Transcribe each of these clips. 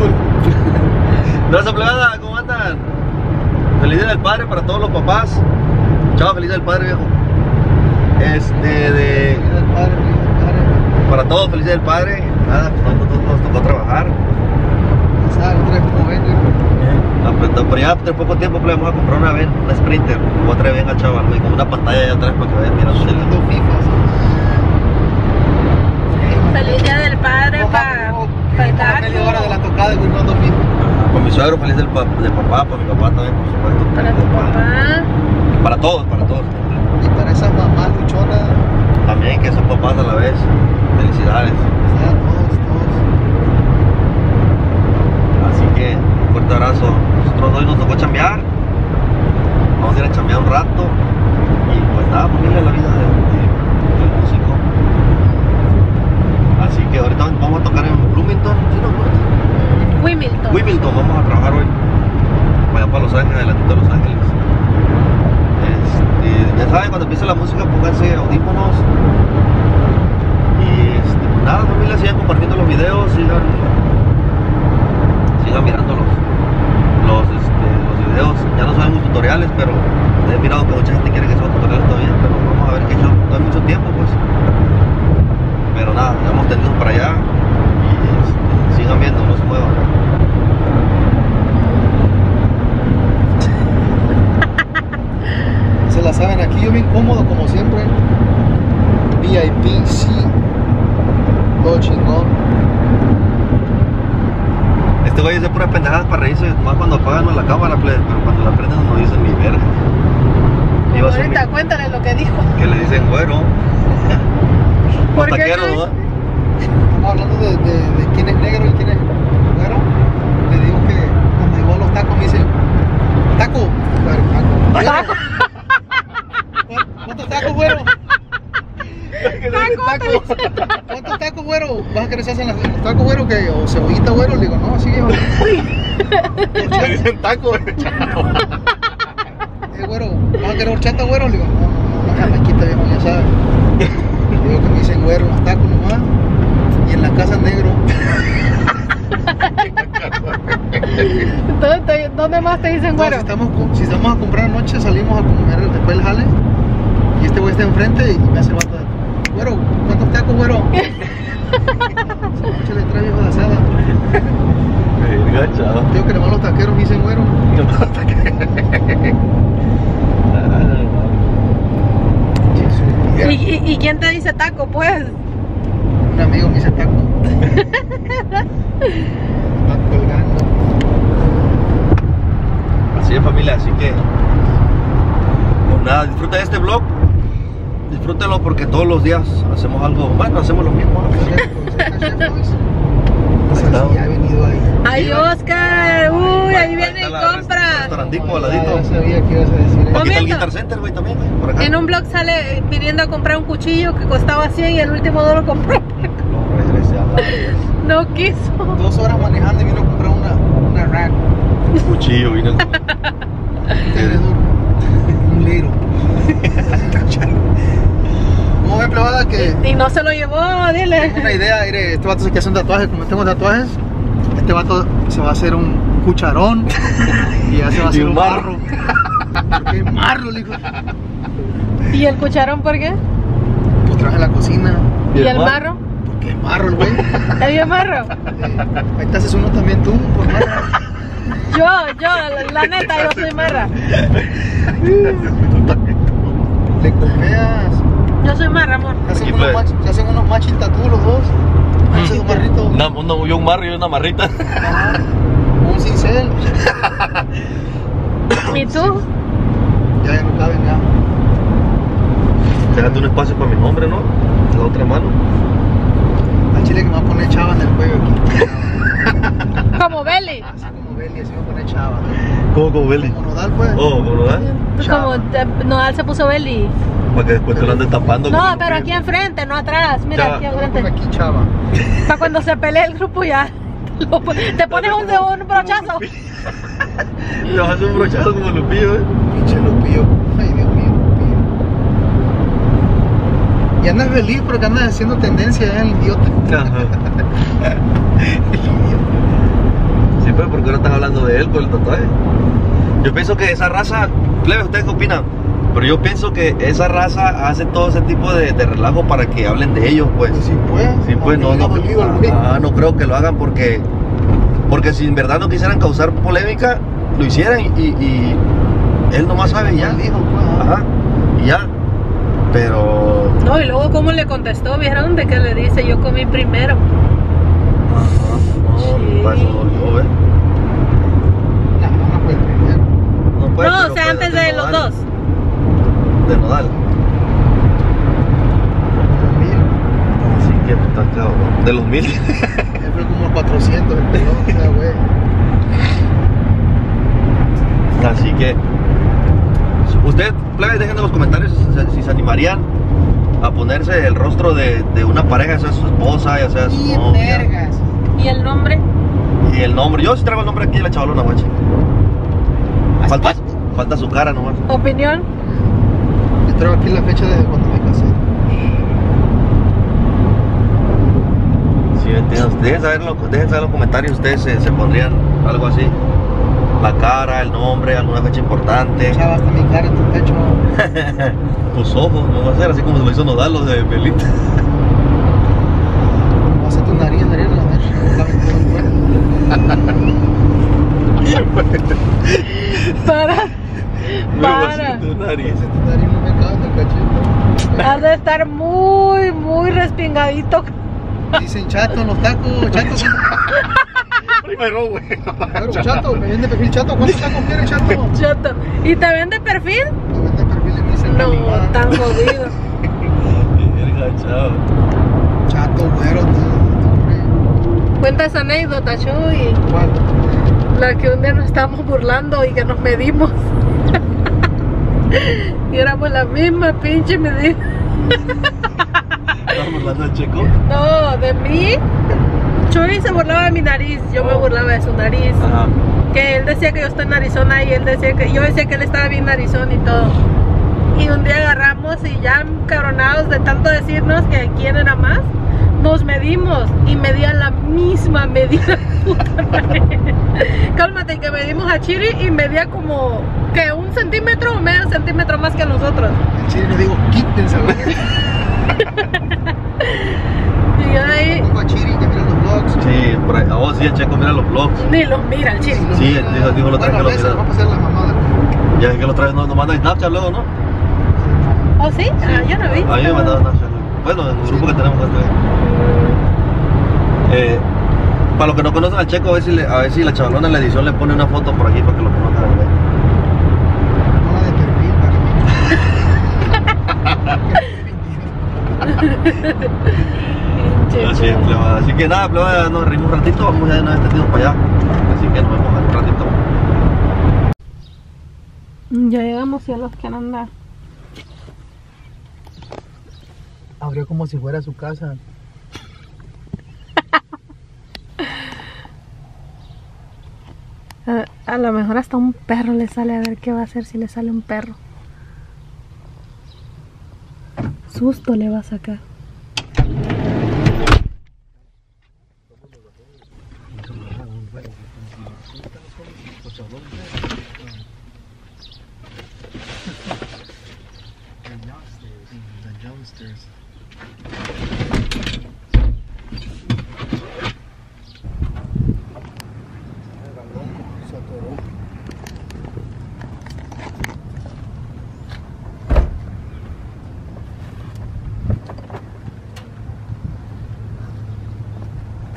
fútbol. Gracias, plebada, ¿cómo andan? Feliz Día del Padre para todos los papás. Chao, feliz Día del Padre, viejo. Para todos, feliz Día del Padre. Nada, pues nosotros nos tocó trabajar. Pero ya de poco tiempo vamos a comprar una ven, una Sprinter, como otra ven a chaval, güey, con una pantalla allá atrás para que vayan mirando los FIFA. Feliz Día del Padre, para media hora de la tocada y mirando FIFA. Con mi suegro, feliz del papá, para mi papá también, por supuesto. Para tu papá. Para todos, para todos. Y para esas mamás luchonas. También, que son papás a la vez. Felicidades. Felicidades a todos, todos. Así que, un fuerte abrazo. Nosotros hoy nos tocó chambear. Vamos a ir a chambear un rato. Y pues nada, ponerle la vida del músico. Así que ahorita vamos a tocar en Wilmington. ¿Sí, no? Wilmington. Wilmington, vamos a trabajar hoy. Vaya para Los Ángeles, adelantito a Los Ángeles. Ya saben, cuando empiece la música, pónganse audífonos. Y pues nada, familia, sigan compartiendo los videos, sigan mirando los videos. Ya no sabemos tutoriales, pero he mirado que mucha gente quiere que sean tutoriales todavía, pero vamos a ver qué hecho. No hay mucho tiempo, pues. Pero nada, ya hemos tenido para allá. Y sigan viendo, no se muevan. La saben, aquí yo bien cómodo como siempre. VIP, sí, todo chingón. Este güey dice puras pendejadas para reírse, más cuando apagan la cámara, pero cuando la prenden no dicen ni verga. Pero ahorita cuéntale lo que dijo. Que le dicen güero. Los taqueros, ¿no? Estamos hablando de quién es negro y quién es güero. Le digo que cuando llegó a los tacos me dicen taco. Pero, taco. ¿Cuántos tacos, güero? ¿Cuántos tacos, güero? ¿Vas a querer hacer los tacos, güero? ¿Qué? ¿O cebollita, güero? Le digo, no, así que... ¿Por qué dicen taco? Güero, ¿vas a querer horchata, güero? Le digo, no, la maquita, viejo, ya sabes. Le digo que me dicen güero, los tacos nomás. Y en la casa negro. ¿Dónde más te dicen güero? Si estamos a comprar anoche, salimos a comer después del jale. Y este güey está enfrente y me hace bata. Güero, ¿cuántos tacos, güero? Se me echa el trabajo de asada. Enganchado. Tengo que llamar a los taqueros, me dicen güero. Los taqueros. ¿Y quién te dice taco, pues? Un amigo me dice taco. Están colgando. Así es, familia, así que... pues nada, disfruta de este vlog. Disfrútenlo porque todos los días hacemos algo, bueno, hacemos lo mismo. Ya ha venido ahí. ¡Ay, Oscar! ¡Uy, ahí viene y compra! Restaurantico al ladito. Ya sabía que ibas a decir eso. Aquí está el Guitar Center, güey, también, güey, por acá. En un blog sale pidiendo a comprar un cuchillo que costaba 100 y el último no lo compró. No, regresé a la... no quiso. 2 horas manejando y vino a comprar una rack. Un cuchillo, vino. Un liro. Muy plebada que... Y no se lo llevó, dile. Tengo una idea, mire, este vato se quiere hacer un tatuaje, como tengo tatuajes, este vato se va a hacer un cucharón y ya se va a hacer un marro. ¡Qué marro, hijo! ¿Y el cucharón por qué? Pues traje la cocina. ¿Y el marro? Porque marro el güey. ¿El marro? Ahí te haces uno también tú, por marro. Yo, la neta, yo soy marra. Le copias. Yo soy marra, amor. Ya hacen unos machis tatú los dos. Haces un marrito. Yo un marro y una marrita. Ah, un cincel. ¿Y tú? Ya no caben ya. Déjate un espacio para mi nombre, ¿no? La otra mano. Al chile que me va a poner chava en el cuello aquí. ¿Como Beli? Así como Beli, así me va a poner chava. ¿Cómo como Beli? Como Nodal, pues. Oh, como Nodal. Como Nodal se puso Beli. Para que después te lo andes tapando. No, pero aquí enfrente, no atrás. Mira, chava, aquí enfrente. Aquí, chava. Para cuando se pelee el grupo ya. Te pones un brochazo. Te vas a hacer un brochazo como Lupillo, Pinche Lupillo. Ay, Dios mío, Lupillo. Y andas feliz porque andas haciendo tendencia, el idiota. Ajá. El idiota. de él por el tatuaje. Yo pienso que esa raza, plebe, ¿ustedes qué opinan? Pero yo pienso que esa raza hace todo ese tipo de relajo para que hablen de ellos, pues. Sí, pues. Sí, pues, no creo que lo hagan porque... Porque si en verdad no quisieran causar polémica, lo hicieran y él nomás sabe ya. Dijo, pues. Ajá, y ya. Pero... No, y luego cómo le contestó, ¿vieron? De que le dice, yo comí primero. Ajá, no, sí. Para eso dolió, ¿ves? No, puede, no, o sea, antes de los dos. De Nodal. Así que puta, claro, ¿no? De los 1000. Siempre como 400, ¿no? O sea, güey. Así que... Ustedes, plebes, dejen en los comentarios si se animarían a ponerse el rostro de una pareja, ya sea su esposa, ya sea su novia. Vergas. ¿Y el nombre? Y el nombre. Yo sí traigo el nombre aquí de La Chavalona, guache. Falta su cara nomás. ¿Opinión? Yo traigo aquí la fecha de cuando me casé. Sí, entiendo. Dejen saber en los comentarios, ustedes se pondrían algo así. La cara, el nombre, alguna fecha importante. Echaba hasta mi cara en tu pecho. Tus ojos, no va a ser así como se lo hizo Nodal, los de Pelita. Va a ser tu nariz la Para. Tu nariz no me cae en el cachete. Has de estar muy, muy respingadito. Dicen chato en los tacos, chatos. Primero, güey. Pero chato, me vende perfil chato. ¿Cuántos tacos quieres, chato? Chato. ¿Y te vende perfil? Me vende perfil y me dice no, tan jodido. Chato, güero. Cuenta esa anécdota, Chuy. ¿Cuál? La que un día nos estábamos burlando y que nos medimos. Y éramos la misma pinche medida. ¿Estabas burlando de Checo? No, de mí. Chuy se burlaba de mi nariz, yo me burlaba de su nariz. Ajá. Que él decía que yo estoy narizona y él decía que yo decía que él estaba bien narizón y todo. Y un día agarramos y ya cabronados de tanto decirnos que quién era más, nos medimos y medía la misma medida. Cálmate, que medimos a Chiri y medía como que un centímetro o medio centímetro más que nosotros. El Chiri le digo, quítense. Y yo de ahí... Digo a Chiri que mira los vlogs. Sí, por ahí. Oh, sí, el Checo mira los vlogs. Ni los mira el Chiri. Sí, el dijo lo trae que lo mira. Vamos a hacer la mamada. Ya es que lo trae, nos manda Snapchat luego, ¿no? Oh, sí, yo no vi. A mí me mandaron Snapchat. Bueno, en el grupo que tenemos acá. Para los que no conocen al Checo, a ver si La Chavalona en la edición le pone una foto por aquí para que lo conozcan. Así que nada, pleba, nos reímos un ratito, vamos ya de una vez tendidos para allá. Así que nos vemos en un ratito. Ya llegamos y a los que han andado. Abrió como si fuera su casa. A lo mejor hasta un perro le sale, a ver qué va a hacer si le sale un perro. Susto le va a sacar.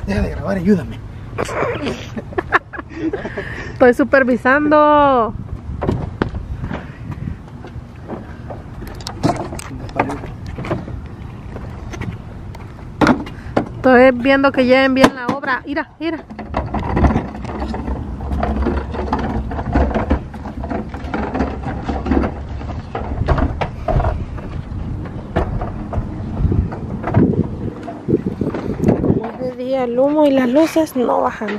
Deja de grabar, ayúdame. Estoy supervisando. Estoy viendo que lleven bien la obra. Mira, mira. El humo y las luces no bajan.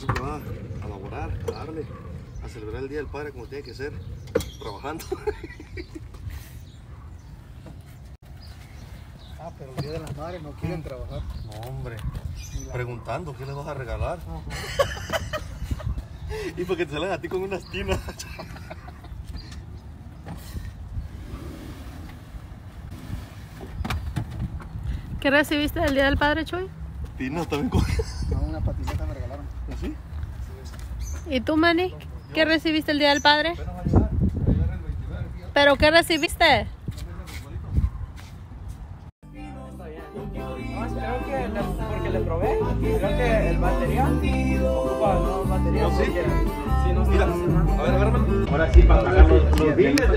eso que va a laborar, a darle, a celebrar el Día del Padre como tiene que ser, trabajando. Ah, pero el Día de las Madres no quieren trabajar. No, hombre, preguntando, ¿qué les vas a regalar? Y porque te salen a ti con unas tinas. ¿Qué recibiste del Día del Padre, Chuy? Tinas también con... No, una patineta me regalaron. ¿Sí? ¿Y tú, Manny? ¿Qué recibiste el Día del Padre? ¿Pero qué recibiste? Creo que le probé, creo que el material ocupa nuevos materiales. ¿Sí? Si no, mira, a ver. Ahora sí, para pagar los biles.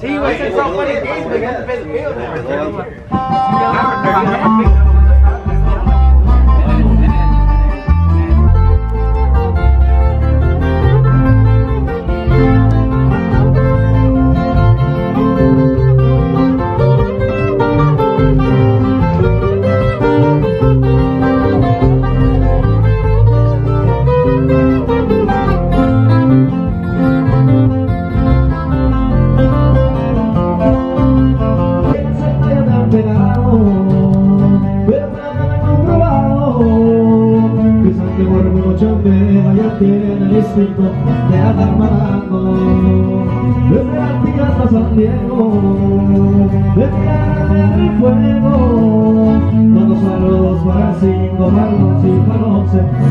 Sí, güey, el software es bien, güey, es pedo.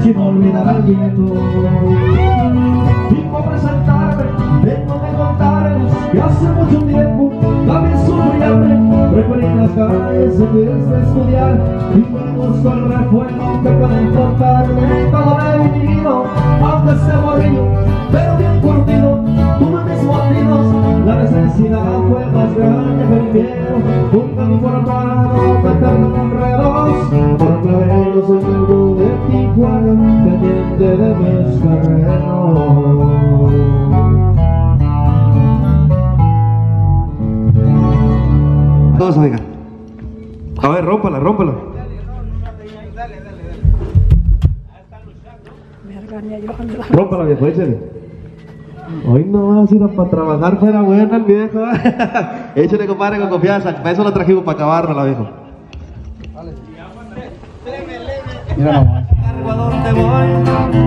Sin olvidar al viento. Vengo a presentarme, vengo a contarles que hace mucho tiempo también sonriante recuerdo las calles de estudiar y busco el recuerdo que puede importarme. Todo lo he vivido, aunque esté morrido, pero bien curtido. Tuve mis motivos, la necesidad fue más grande que el miedo. Nunca me fueron parados, meterme con redos. Por claveros en el mundo de Tijuana, pendiente de mis terrenos. Todos, oigan. A ver, rómpala. Dale. Rómpala, viejo, échale. Hoy no vas a ir a para trabajar, fuera buena el viejo. Échale, compadre, con confianza. Para eso lo trajimos, para acabárnosla, viejo. Mira nomás. A dónde voy,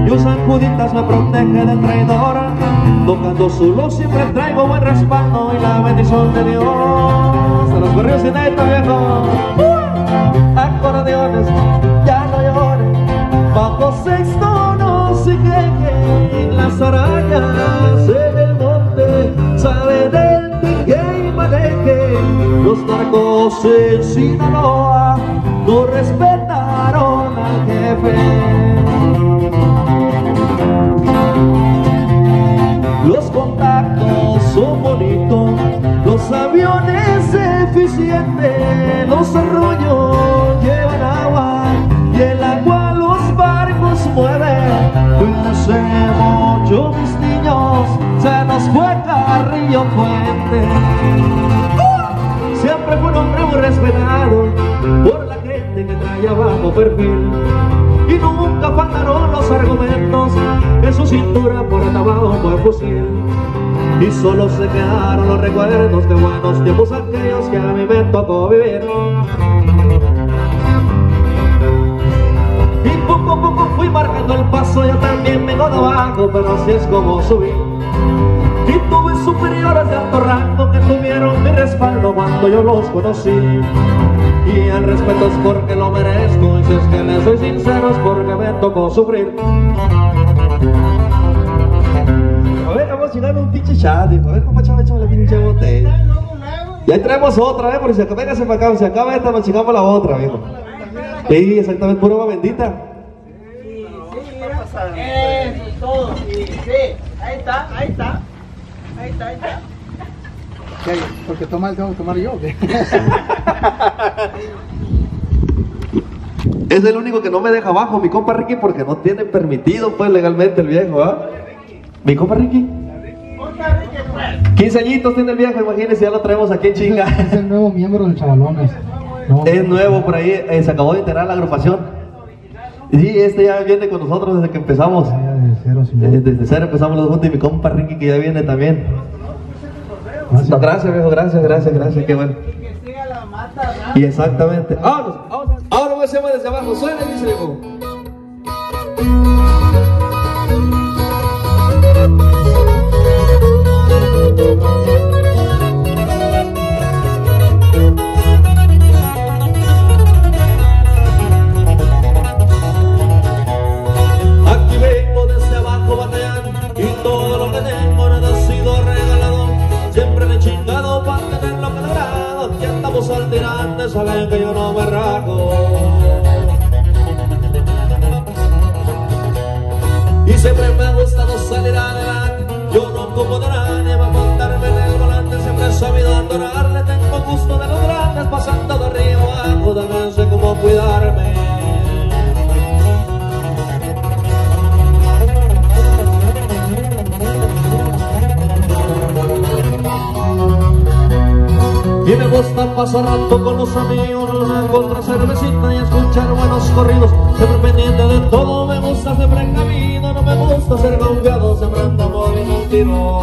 yo San Juditas me protege de traidora. Tocando su luz siempre traigo buen respaldo y la bendición de Dios. A los barrios y netos viejos, acordeones, ya no llores. Bajo 6 tonos y que las arañas en el monte salen del pique y maneje. Los narcos en Sinaloa no respetaron al jefe. Los contactos son bonitos, los aviones eficientes, los arroyos llevan agua y el agua los barcos mueve. Cuídense mucho mis niños, se nos fue Carrillo Fuentes. Siempre fue un hombre muy respetado por la gente que traía bajo perfil, y nunca faltaron los argumentos. En su cintura por atabajo fue fusil, y solo se quedaron los recuerdos de buenos tiempos aquellos que a mí me tocó vivir. Y poco a poco fui marcando el paso, yo también vengo de abajo, pero así es como subí. Y tuve superiores de alto rango que tuvieron mi respaldo cuando yo los conocí. Y el respeto es porque lo merezco, y si es que les soy sincero es porque me tocó sufrir. A ver, vamos a llegar a un pinche chat, hijo. A ver, compa, chava, échame la pinche botella. Y ahí traemos otra, por si acá se me acaba. Si acaba esta, nos chingamos la otra, viejo. Sí, exactamente, pura bendita. Sí, eso es todo, sí. Ahí está. ¿Qué hay? Porque toma el tengo que tomar yo. Es el único que no me deja abajo, mi compa Ricky, porque no tiene permitido, pues, legalmente el viejo, ¿ah? ¿Eh? Mi compa Ricky. 15 añitos tiene el viejo, imagínense, ya lo traemos aquí en chinga. Es el nuevo miembro del Chavalones. No, es nuevo por ahí, se acabó de enterar la agrupación. Sí, este ya viene con nosotros desde que empezamos. Ah, desde cero, señor. Desde cero empezamos los juntos y mi compa Ricky que ya viene también. Gracias, no, gracias viejo, gracias, qué bueno. Que siga la mata, y exactamente. Vámonos. Ahora voy a llamar desde abajo, suena y se llegó. Aquí vengo desde abajo bateando y todo lo que tengo no ha sido regalado. Siempre me he chingado para tener lo que he logrado. Y andamos al tirante, saben que yo no me rajo. Y siempre me ha gustado salir adelante. Yo no como de nadie va a montarme en el volante. Siempre he sabido adorarle. Tengo gusto de los grandes, pasando de arriba abajo. También no sé cómo cuidarme. Y me gusta pasar rato con los amigos, encontrar cervecita y escuchar buenos corridos. Siempre pendiente de todo, me gusta siempre en camino. No me gusta ser confiado, siempre ando moviendo un tiro.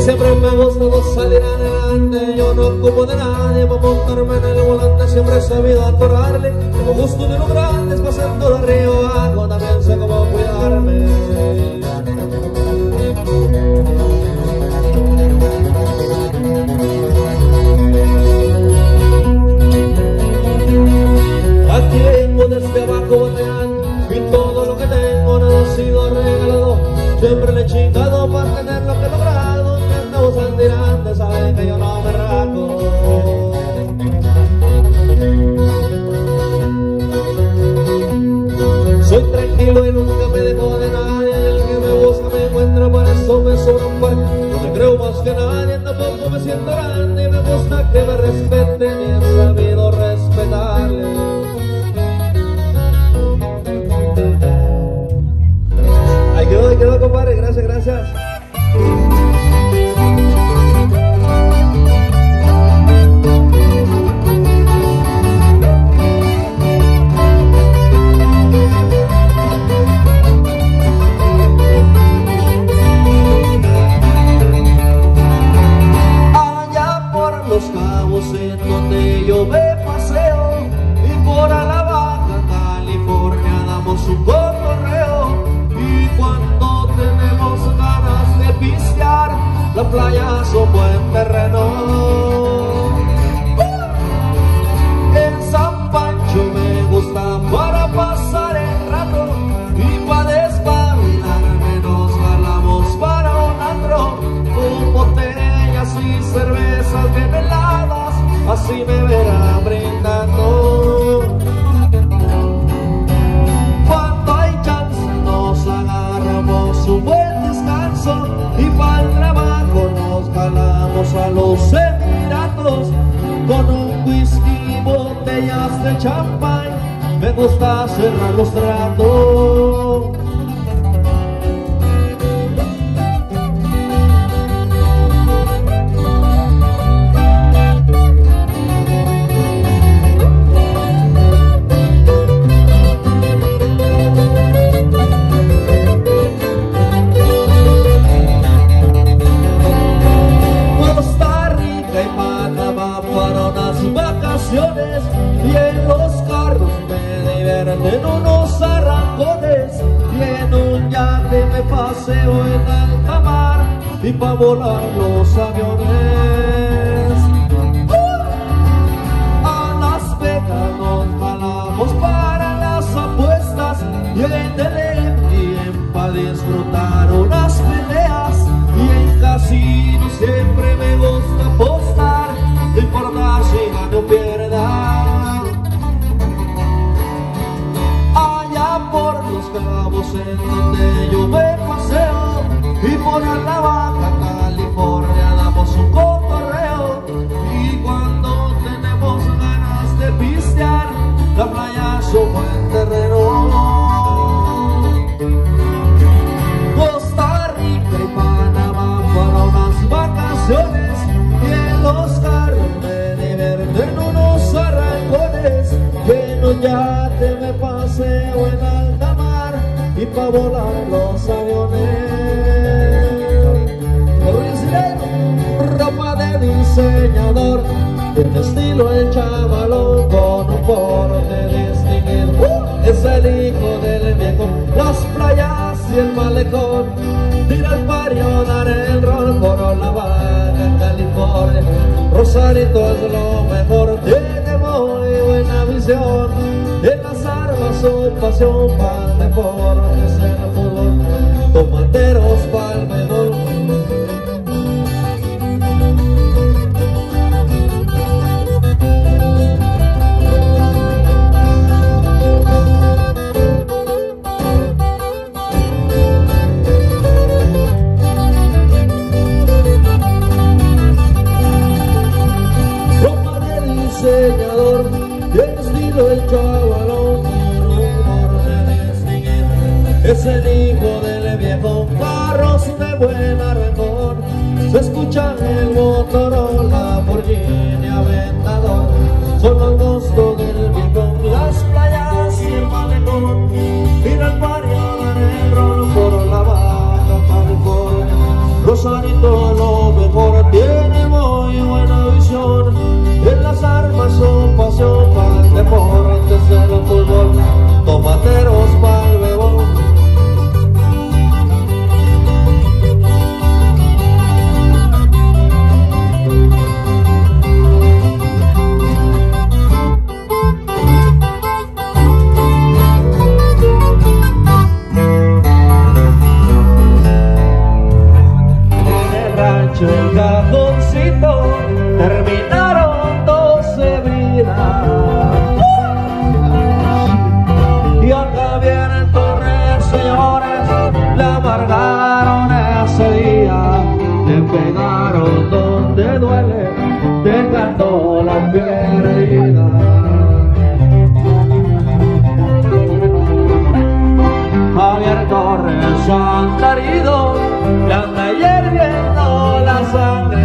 Siempre me ha gustado salir adelante. Yo no ocupo de nadie para montarme en el volante. Siempre he sabido atorarle. Tengo gusto de los grandes, pasando de río abajo. También sé cómo cuidarme. Aquí vengo desde abajo boteando y todo lo que tengo no ha sido regalado. Siempre le he chingado para tener lo que he logrado. Al tirante, saben que yo no me rajo. Soy tranquilo y nunca me dejo de nadie. El que me busca me encuentra, para eso me sobra un par. No me creo más que nadie, tampoco me siento grande. Me gusta que me respeten y he sabido respetarle. Ahí quedó, compadre, gracias. La playa es un buen terreno. En San Pancho me gusta para pasar el rato y para despabilarme nos hablamos para un antro con botellas y cervezas bien heladas, así me verá brindando. Cuando hay chance nos agarramos un buen descanso y para el trabajo nos jalamos a los Emiratos con un whisky y botellas de champán. Me gusta cerrar los tratos. Y en los carros me divierten unos arrancones y en un yate me paseo en alta mar y pa' volar los aviones. A Las Vegas nos jalamos para las apuestas y en Telequien pa' disfrutar unas peleas y en casino siempre me gusta apostar y por más si gano pierda. Allá por Los Cabos en donde yo me paseo y por la Baja California damos un cotorreo. de pistear, la playa es un buen terreno. Costa Rica y Panamá para unas vacaciones, y en los carros me divierto en unos arrancones. En un yate me paseo en alta mar y pa' volar los aviones. Corrincilero, ropa de diseñador, un estilo el chavalón con un porte distinguido. Es el hijo del viejo, las playas y el malecón, ir al barrio, dar el rol por la vaca en California. Rosarito es lo mejor, tiene muy buena visión, en las armas su pasión para el deporte es el fútbol, tomateros para el menor. El chavalón tiene un porte distinguido, es el hijo del viejo, carros de buen arreglón, se escucha el Motorola, Lamborghini, Aventador, son los gustos del viejo, las playas y el malecón, ir al barrio de negro por la Baja California. Rosarito lo mejor, tiene muy buena visión, en las armas son pasión para el deporte, ser el fútbol, tomateros para el bebón. En el rancho el cajoncito termina. Y acá vienen torres, señores, le amargaron ese día, le pegaron donde duele, dejando la piel herida. Javier Torres andarido, le anda hierviendo la sangre.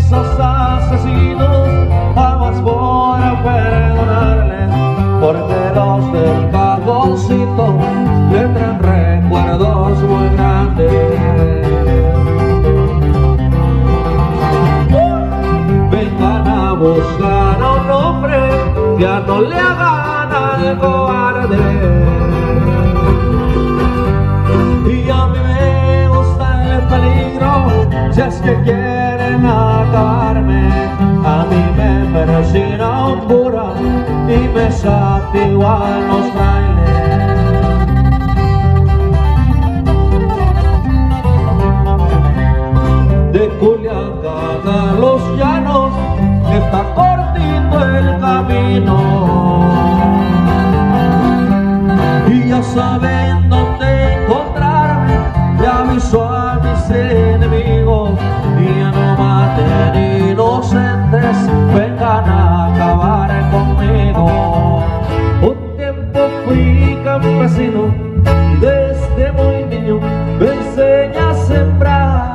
Esos asesinos aguas por perdonarles, porque los del cajoncito le traen recuerdos muy grandes. Vengan a buscar a un hombre, ya no le hagan al cobarde. Y a mí me gusta el peligro, si es que quieren acabarme, a mí me persina un cura y me sativa en los bailes. De Culiacán a los llanos está cortito el camino, y ya saben dónde encontrarme, ya aviso a mis enemigos, y ya no maten inocentes, vengan a acabar conmigo. Un tiempo fui campesino y desde muy niño me enseñé a sembrar.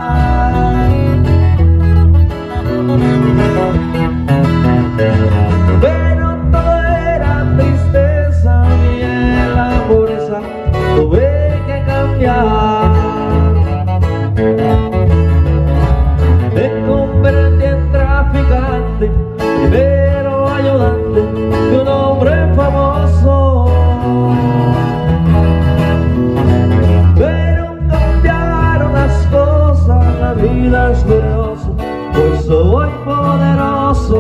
Pero todo era tristeza y en la pobreza tuve que cambiar. Pero ayudante de un hombre famoso, pero cambiaron las cosas, la vida es curiosa, pues soy poderoso.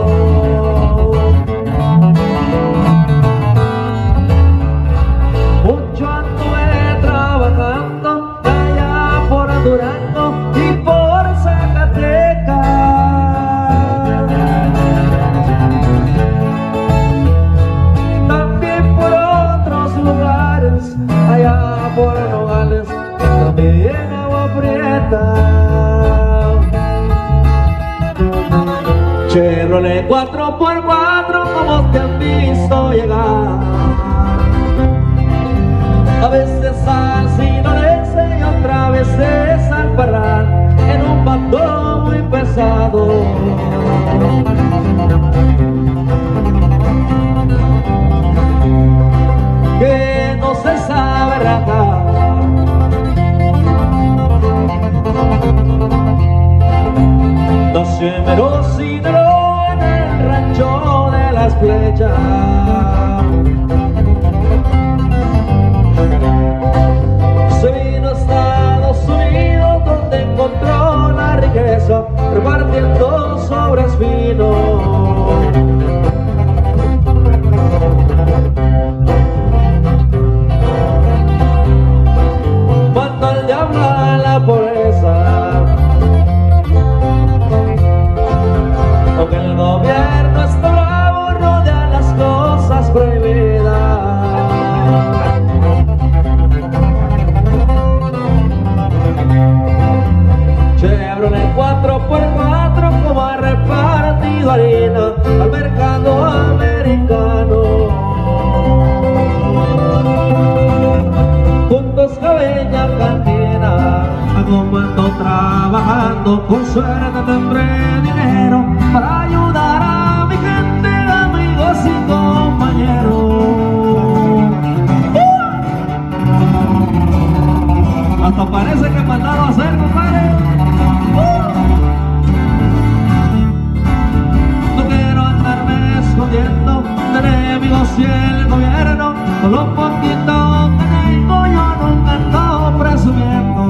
Mucho anduve trabajando allá por Durango y por Zacatecas. Por Nogales, también agua prieta. Chevrolet 4x4 como te han visto llegar. A veces al sinaloense y otra vez es al parral, en un pato muy pesado. Que no se sabe rajar. Los primeros Sinaloa en el rancho de las flechas. Se vino a Estados Unidos donde encontró la riqueza, repartiendo sobres finos. Cuando al diablo a la pobreza. Aunque el gobierno está bravo, rodea las cosas prohibidas. Chevrolet 4x4 como ha repartido harina al mercado americano. Juntos cabella cantina, agomando, trabajando, con suerte tendré dinero para ayudar a mi gente, amigos y compañeros. Hasta parece que mandaron a hacer, compadre. No quiero andarme escondiendo de enemigos y el gobierno. Con los poquitos que tengo yo nunca ando presumiendo.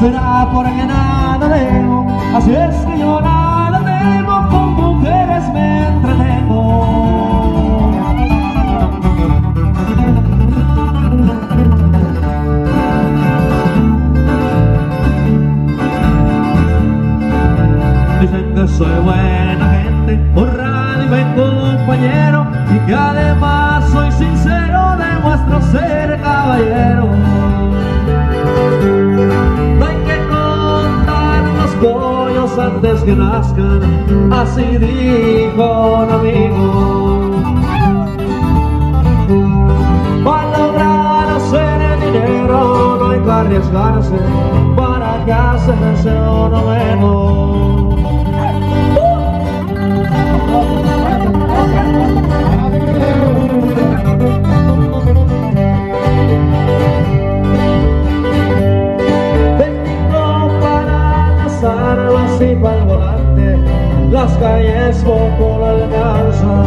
Será porque nada debo, así es que yo nada debo, con mujeres me entretengo. Dicen que soy buena gente, honrado y buen compañero, y que además soy sincero, demuestro ser caballero. Pollos antes que nazcan, así dijo un amigo. Para lograr hacer el dinero no hay que arriesgarse, para que hacerse uno menos. Y para el volante, las calles poco lo alcanzan.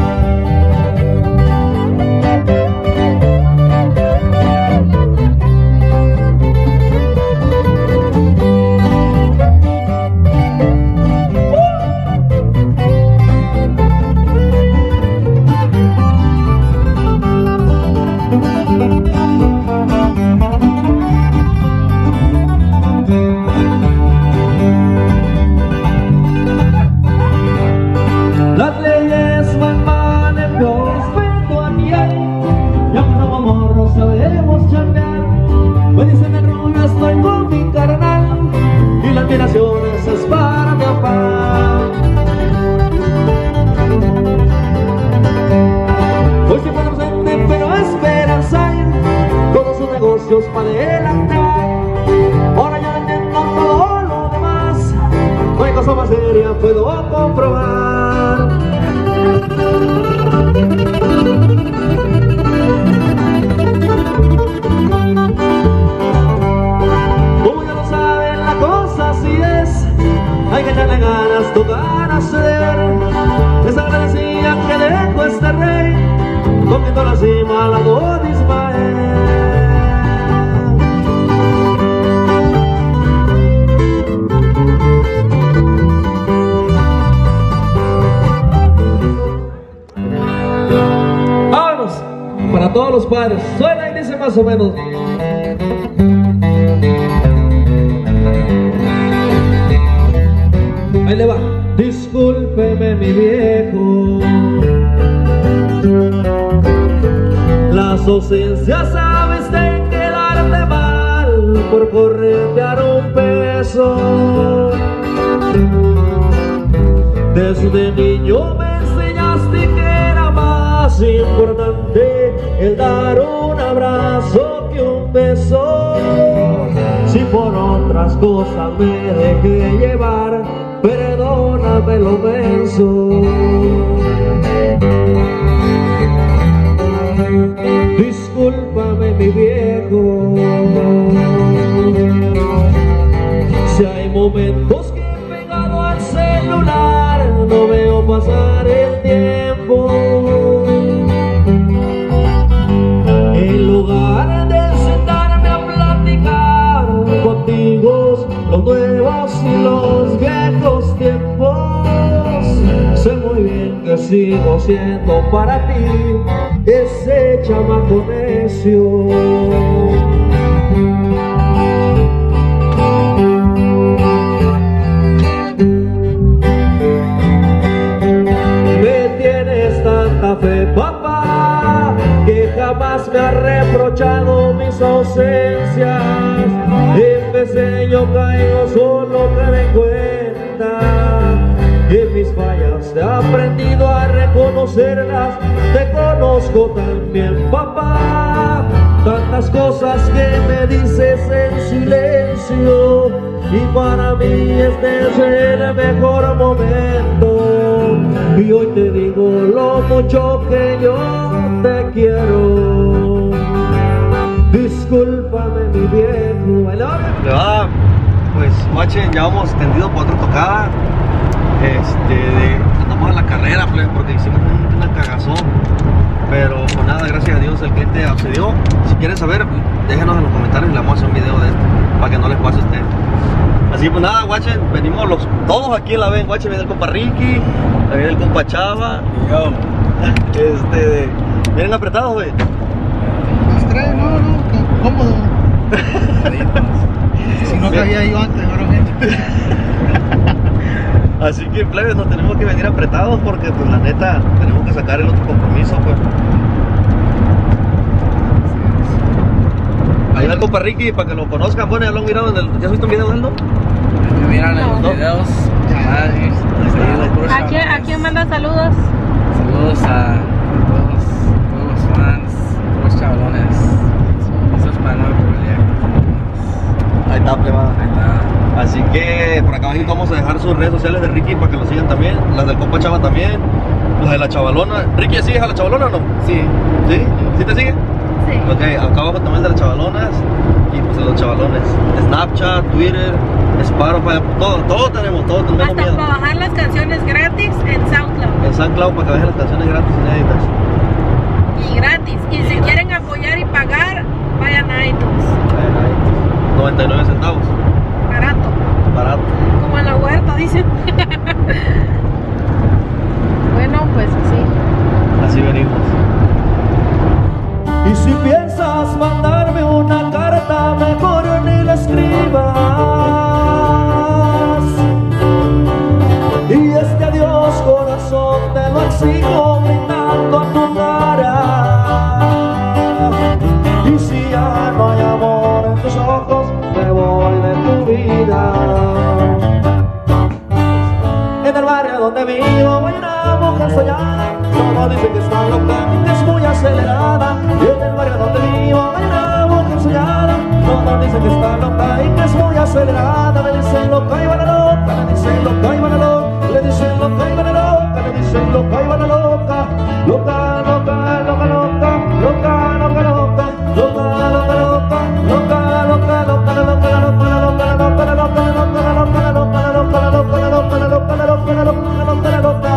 Para adelante, ahora ya entiendo todo lo demás. No hay cosa más seria, puedo comprobar. Como ya lo saben, la cosa así es. Hay que echarle ganas, tocar, hacer. Les agradecía que dejo este rey, comiendo la cima, la godis pae. todos los padres. Suena y dice más o menos. Ahí le va. Discúlpeme, mi viejo, las ausencias sabes de quedarte mal por corretear un peso. Desde niño me enseñaste que era más importante el dar un abrazo que un beso. Si por otras cosas me dejé llevar, perdóname lo menso. Discúlpame, mi viejo, si hay momentos que he pegado al celular no veo pasar el tiempo. En lugar de sentarme a platicar contigo los nuevos y los viejos tiempos, sé muy bien que sigo siendo para ti ese chamaco necio. Fe, papá, que jamás me ha reprochado mis ausencias. Empecé, yo caigo, solo me doy cuenta que mis fallas he aprendido a reconocerlas. Te conozco también, papá, tantas cosas que me dices en silencio, y para mí este es el mejor momento. Y hoy te digo lo mucho que yo te quiero. Discúlpame, mi viejo. Ah, pues Mache, ya vamos tendido por otra tocada. Andamos en la carrera porque hicimos una cagazón. Pero pues nada, gracias a Dios el cliente accedió. Si quieren saber, déjenos en los comentarios y le vamos a hacer un video de esto para que no les pase a ustedes. Así pues nada, guachen, venimos todos aquí en la ven, guachen, viene el compa Ricky, viene el compa Chava. Vienen apretados, güey. Los tres, no, cómodo. Si no cabía yo antes, bro. Así que, plebes, nos tenemos que venir apretados porque, pues, la neta, tenemos que sacar el otro compromiso, pues. Ahí va el compa Ricky para que lo conozcan. Bueno, ya lo han mirado en el... ¿Ya has visto un video de él, no? Que miran los videos. ¿A quién manda saludos? Saludos a todos los fans, todos los chavalones. Eso es para el nuevo proyecto. Ahí está, plebada. Ahí está. Así que por acá abajito vamos a dejar sus redes sociales de Ricky para que lo sigan también. Las del compa Chava también. Las de La Chavalona. ¿Ricky sigues a La Chavalona o no? Sí. ¿Sí? ¿Sí te sigue? Sí. Ok, acá abajo también de Las Chavalonas y pues de los chavalones. Snapchat, Twitter, Spotify, todo tenemos, todo tenemos. Hasta miedo. Para bajar las canciones gratis en SoundCloud. En SoundCloud para que bajen las canciones gratis inéditas. Y gratis. Y si gratis quieren apoyar y pagar, vayan a iTunes. 99 centavos. Barato. Barato. Como en la huerta, dicen. Bueno, pues así. Así venimos. Y si piensas mandarme una carta, mejor ni la escribas. Y este adiós, corazón, te lo exijo brindando a tu cara. Y si ya no hay amor en tus ojos, me voy de tu vida. En el barrio donde vivo hay una mujer soñada. Como dice que está loca, es muy acelerada. Y en el barrio donde vivo hay una mujer soñada. Como dice que está loca y que es muy acelerada. Le dicen loca y banaloca, le dicen loca y banaloca, le dicen loca y banaloca, le dicen loca y banaloca. Loca, loca, loca, loca, loca, loca, loca, loca, loca, loca, loca, loca, loca, loca, loca, loca, loca, loca.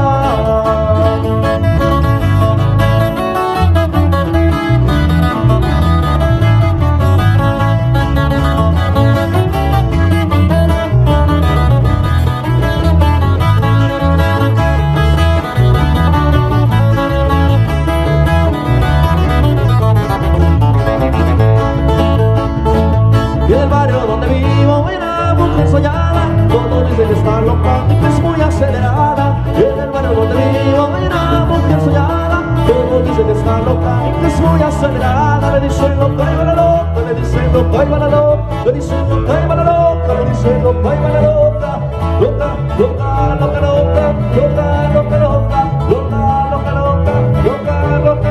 está loca, es muy acelerada. En el barrio Rodrigo hay una mujer soñada. Todos dicen que está loca, es muy acelerada. Le dicen loca y balaloca, le dicen loca y balaloca, le dicen loca y balaloca, le dicen loca y balaloca. Loca, loca, loca, loca, loca, loca, loca, loca, loca, loca, loca, loca.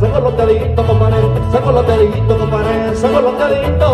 Saco los deditos, compadre, saco los deditos.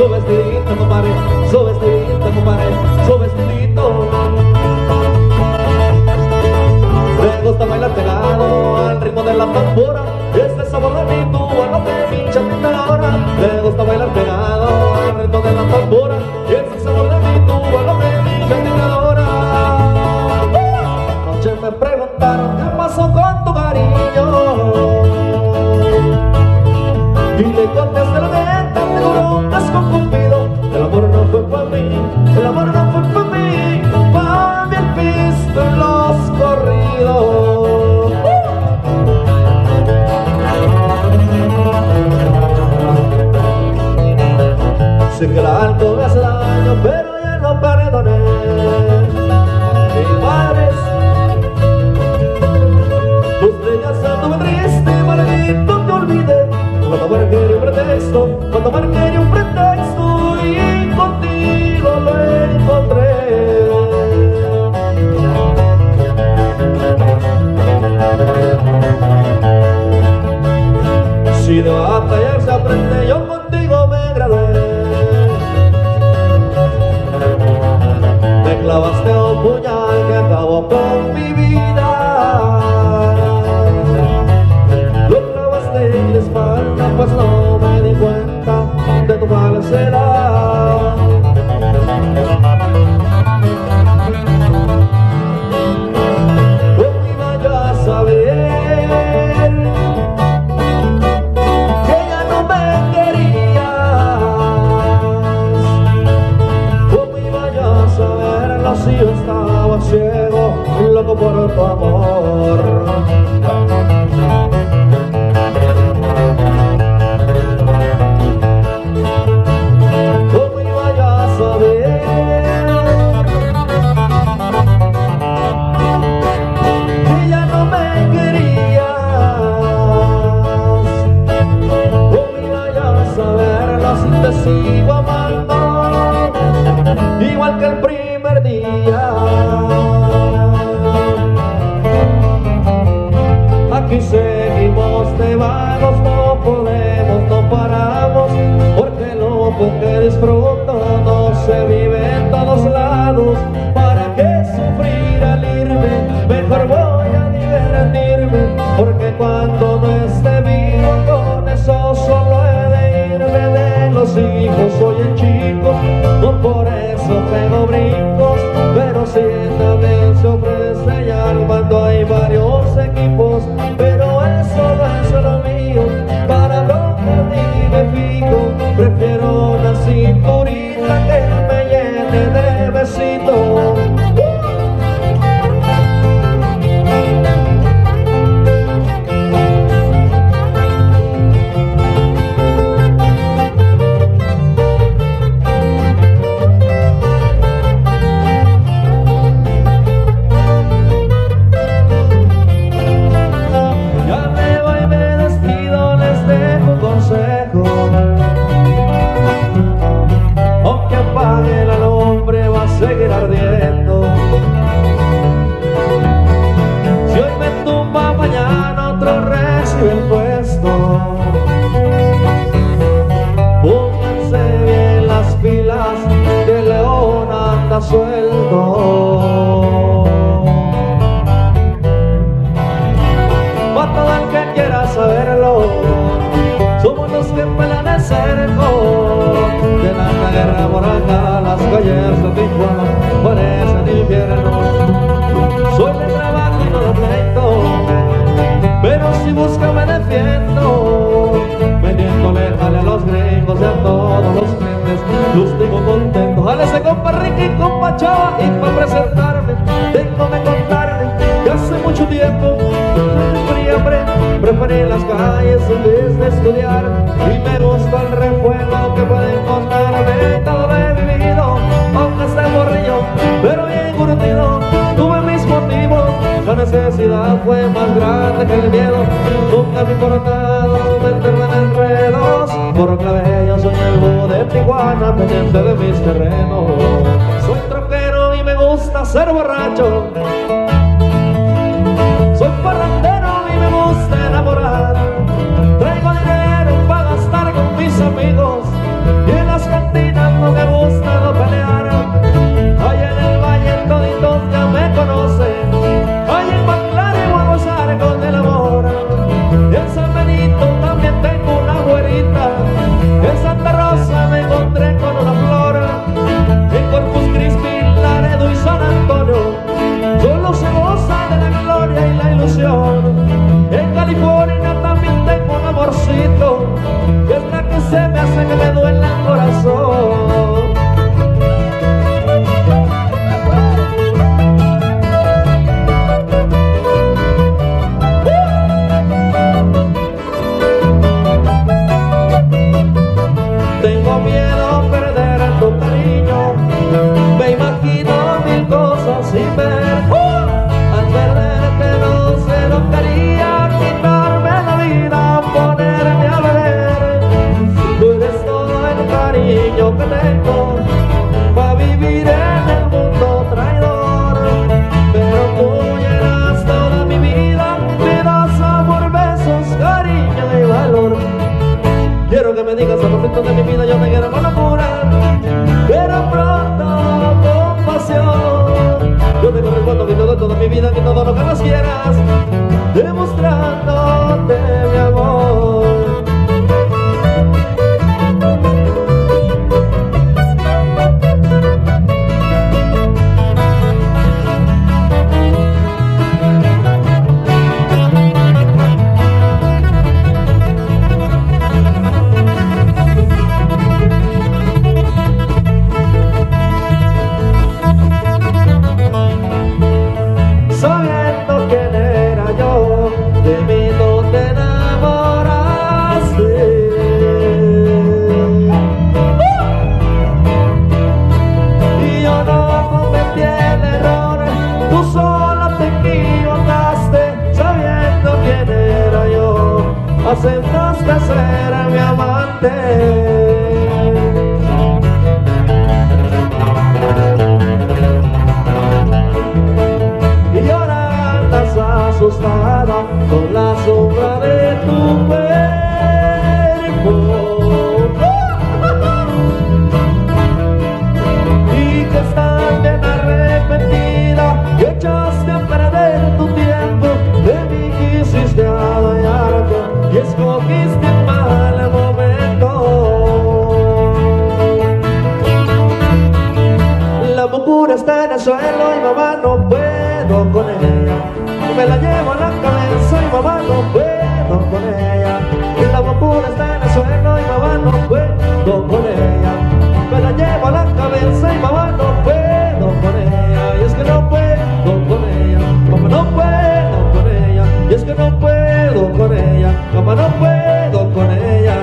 Sube estirito, compadre, sube estirito, compadre, sube estirito. Le gusta bailar pegado al ritmo de la tambora. Este sabor de mi tuba no te pincha ni te ahora. Le gusta bailar pegado al ritmo de la tambora. Este sabor de mi tuba no te pincha ni te ahora. Anoche me preguntaron qué pasó con tu cariño. Y le contesté lo que has confundido. El amor no fue para mí, el amor no fue para mí, para mí el pisto en los corridos. Sé que el alcohol me hace daño, pero ya lo perdoné. Mi madre, tus bellas anduve triste, maldito te olvidé. Cuando marqué un pretexto, cuando marqué un pretexto y contigo me encontré. Si de batallar se aprende, yo contigo me gradué. Me clavaste un puñal que acabó con mi vida. Lo clavaste en la espalda, pues no me di cuenta de tu falsedad. ¿Cómo iba yo a saber que ya no me querías? ¿Cómo iba yo a saberlo si yo estaba ciego, loco por tu amor? Sigo amando igual que el primer día. Aquí seguimos de vagos, no podemos, no paramos, porque lo que disfruto no se vive en todos lados. ¿Para qué sufrir al irme? Mejor voy a divertirme, porque cuando no esté vivo con eso solo he de irme de los hijos. Soy el chico, no por eso pego brincos, pero si también se ofrece ya cuando hay varios equipos. Pero eso no es lo mío, para lo que me fijo, prefiero una cinturita que me llene de besitos. Sueldo para todo el que quiera saberlo, somos los que pelan el cerco. Llenan la guerra por acá, las calles de Tijuana parecen infierno. Soy el trabajo y no lo pleito, pero si busca me defiendo, vendiéndole a los gringos y a todos los clientes. Los tengo contentos, jálese compa Ricky, compa Chava, y para presentarme tengo que contarle que hace mucho tiempo preferí las calles en vez de estudiar, y me gusta el refuego que puede encontrarme. Todo he vivido, aunque esté morrillo, pero bien curtido, tuve mis motivos. La necesidad fue más grande que el miedo, nunca me he importado meterme en enredos. Por clave yo soy el búho de Tijuana, pendiente de mis terrenos. Soy troquero y me gusta ser borracho, soy parrandero y me gusta enamorar. Traigo dinero para gastar con mis amigos y en las cantinas Tengo miedo a perder tu cariño. Me imagino mil cosas sin ver. Al perderte no sé lo que haría. Quitarme la vida, ponerme a beber. Tú eres todo el cariño que tengo pa' vivir en el mundo traidor. Pero tú llenas toda mi vida. Me das amor, besos, cariño y valor. Quiero que me digas al momento de mi vida, yo te quiero con locura, pero pronto con pasión. Yo te recuerdo que te doy toda mi vida, que todo lo que nos quieras, demostrándote mi amor. Aceptaste ser mi amante. Y ahora andas asustada con la sombra de tu cuerpo. Y que estás bien arrepentida que echaste a perder tu tiempo. De mí quisiste adueñarte y escogiste mal el momento. La locura está en el suelo y mamá no puedo con ella. Me la llevo a la cabeza y mamá no puedo con ella. La locura está en el suelo y mamá no puedo con ella. Me la llevo a la cabeza y mamá no puedo con ella. Y es que no puedo con ella, mamá no puedo con ella. Y es que no puedo con ella, como no puedo con ella.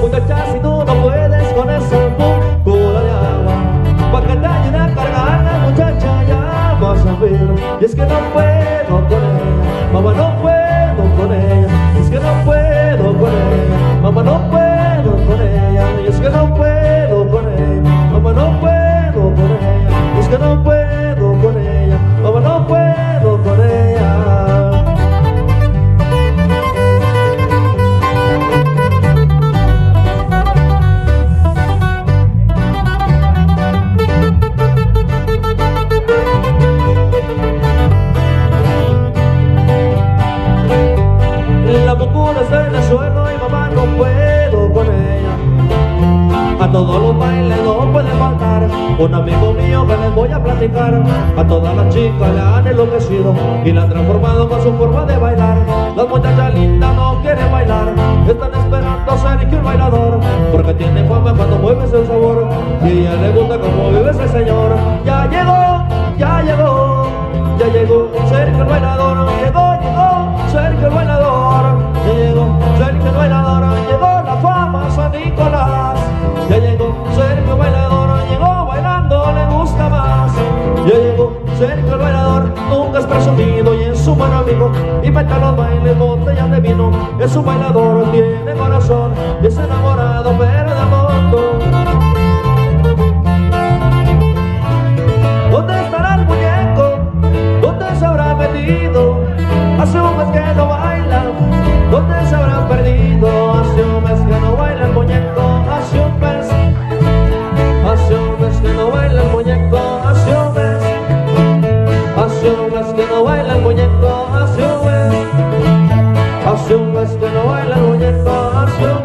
Muchacha, si tú no puedes con esa bola de agua, para que te ayude a cargarla, muchacha, ya. Y es que no puedo con ella, mamá no puedo con ella. Y es que no puedo con ella, mamá no puedo con ella. Y es que no puedo con ella, mamá no puedo con ella. Y es que no puedo con ella, mamá no puedo con ella. En el suelo y mamá no puedo con ella. A todos los bailes no puede faltar un amigo mío que les voy a platicar. A todas las chicas le han enloquecido y la han transformado con su forma de bailar. Las muchachas lindas no quieren bailar, están esperando a Sergio el Bailador, porque tiene fama cuando mueves el sabor y a ella le gusta como vive ese señor. Ya llegó, ya llegó, ya llegó Sergio el Bailador. Llegó, llegó Sergio el Bailador. Ya llegó Sergio el Bailador, llegó la fama a San Nicolás. Ya llegó Sergio el Bailador, llegó bailando, le gusta más. Ya llegó Sergio el Bailador, nunca es presumido y es su buen amigo. Inventa los bailes, botellas de vino. Es un bailador, tiene corazón y es enamorado, pero de montón. ¿Dónde estará el muñeco? ¿Dónde se habrá metido? Hace un mes que no baila. ¿Dónde se habrá perdido? Hace un mes que no baila el muñeco. Hace un mes que no baila el muñeco. Hace un mes que no baila el muñeco. Hace un mes que no baila el muñeco. Hace un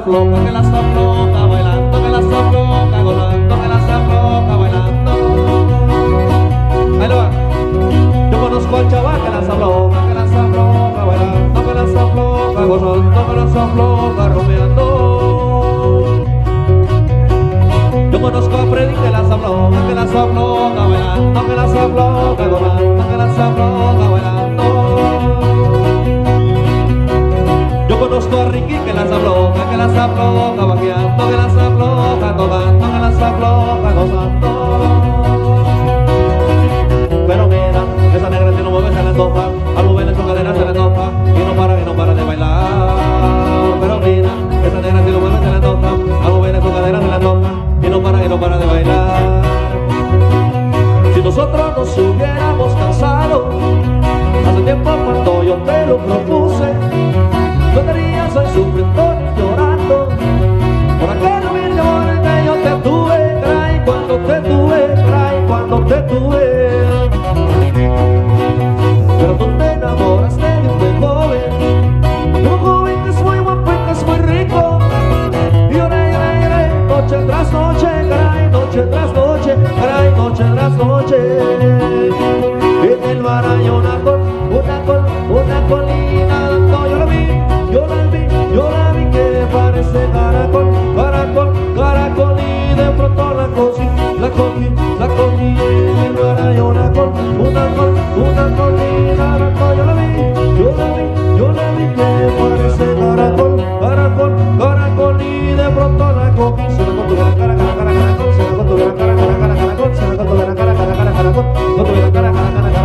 afloja, que las afloja, bailando, que las afloja, gozando, que las afloja, bailando. Ahí lo va. Yo conozco al chaval que las afloja, que las afloja, bailando, que las afloja, gozando, que las afloja, romeando. Yo conozco a Freddy que las afloja, que las afloja, bailando, que las afloja, gozando, que las afloja, bailando. Conozco a Ricky que las afloja, bailando, que las afloja, tocando, que las afloja, gozando. Pero mira, esa negra si no mueve se le antoja, al moverle su cadera se le antoja y no para de bailar. Pero mira, esa negra si no mueve se le antoja, al moverle su cadera se le antoja y no para de bailar. Si nosotros nos hubiéramos casado hace tiempo cuando yo te lo propuse, no estarías hoy sufriendo y llorando por aquel humilde amor que yo te tuve, caray, cuando te tuve, caray, cuando te tuve. Pero tú te enamoraste de un joven, que es muy guapo y que es muy rico, y lloré, lloré, lloré, noche tras noche, caray, noche tras noche, caray, noche tras noche. En el barayo una colina dando, yo la vi, yo la vi, yo la vi que parece caracol, caracol, caracol, y de pronto la cogí, la cogí, la cogí, y no era yo una col, una col, una colina, yo la vi, yo la vi, yo la vi que parece caracol, caracol, caracol, y de pronto la cogí, se la contó de la cara, cara, cara, caracol, se la contó de la cara, cara, cara, caracol, se la contó de la cara, cara, cara, caracol, contó de la cara, cara, cara, caracol.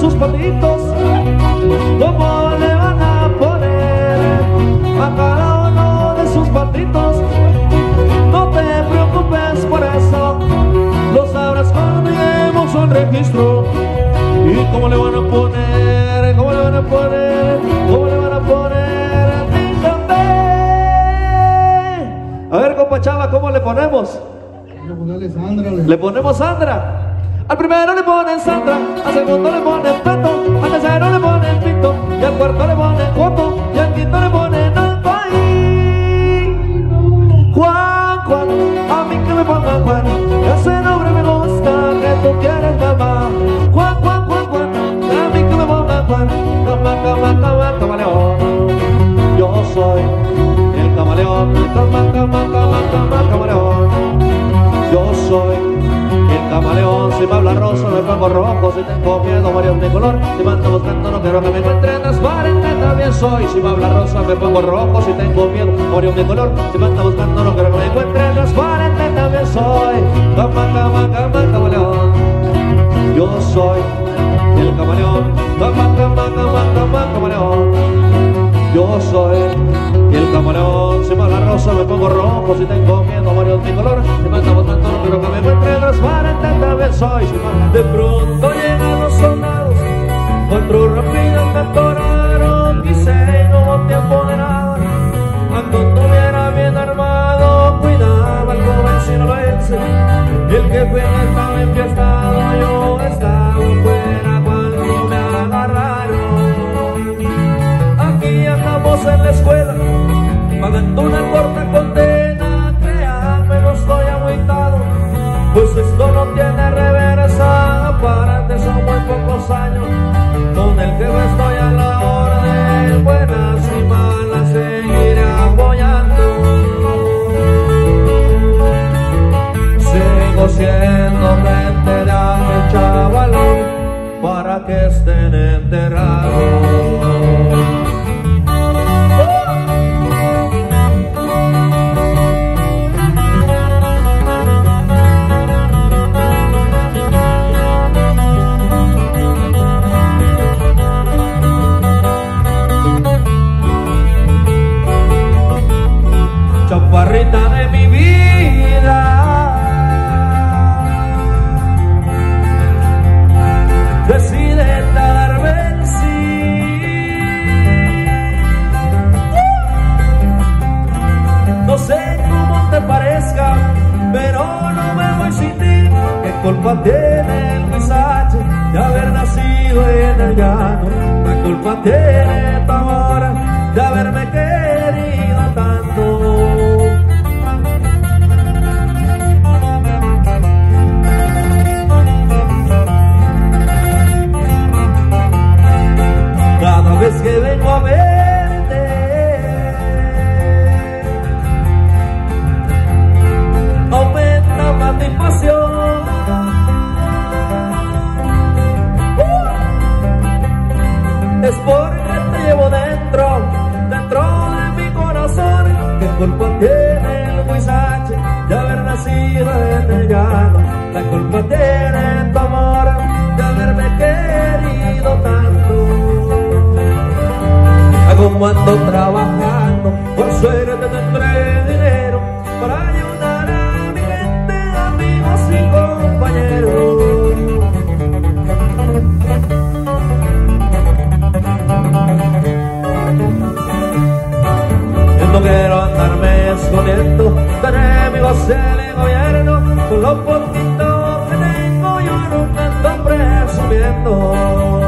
Sus patitos, ¿cómo le van a poner a cada uno de sus patitos? No te preocupes por eso, lo sabrás cuando lleguemos un registro. ¿Y cómo le van a poner? ¿Cómo le van a poner? ¿Cómo le van a poner? A ver, compa Chava, ¿cómo le ponemos? ¿Le ponemos Sandra? Al primero le ponen Sandra, al segundo le ponen Peto, al tercero le ponen Pito, y al cuarto le ponen Joto, y al quinto le ponen Antoine. Juan, Juan, a mí que me pongan Juan, ese nombre me gusta, que tú quieres mamá. Juan, Juan, Juan, Juan, a mí que me pongan Juan, cama, cama, cama, camaleón. Yo soy el camaleón, cama, cama, cama, cama, camaleón. Yo soy camaleón, si me habla rosa, me pongo rojo, si tengo miedo, varios de color, si me ando buscando, no quiero que me encuentren las cuarenta, también soy, si me habla rosa, me pongo rojo, si tengo miedo, varios de color, si me ando buscando, no quiero que me encuentren las cuarenta, también soy, cama, cama, cama, camaleón, yo soy el camaleón, cama, cama, cama, cama, camaleón, yo soy el camaleón, si me habla rosa, me pongo rojo, si tengo miedo, varios de color, si me ando buscando, no quiero que me encuentren las cuarenta. Soy. De pronto llegan los soldados, cuatro rápidos me atoraron, quise y no te apoderaban. Cuando estuviera bien armado, cuidaba al joven sinaloense. El jefe no estaba enfiestado, yo estaba fuera cuando me agarraron. Aquí andamos en la escuela, pagando una corta condena, créanme, no estoy agüitado. Pues esto no tiene reversa, aparte son muy pocos años, con el que estoy a la orden, buenas y malas seguiré apoyando. Sigo siendo frente de mi chavalón, para chaparrita de mi vida, decide darme en sí. No sé cómo te parezca, pero no me voy sin ti. ¿Qué culpa tiene el paisaje de haber nacido en el llano? ¿Qué culpa tiene tu amor de haberme querido tanto? Cada vez que vengo a verte, aumenta más mi pasión. Es porque te llevo dentro de mi corazón. ¿Qué culpa tiene el huizache de haber nacido en el llano? ¿Qué culpa tiene tu amor de haberme querido tanto? Como ando trabajando, por suerte tendré dinero para ayudar a mi gente, amigos y compañeros. No quiero andarme escondiendo de enemigos del gobierno. Con lo poquito que tengo yo nunca ando presumiendo.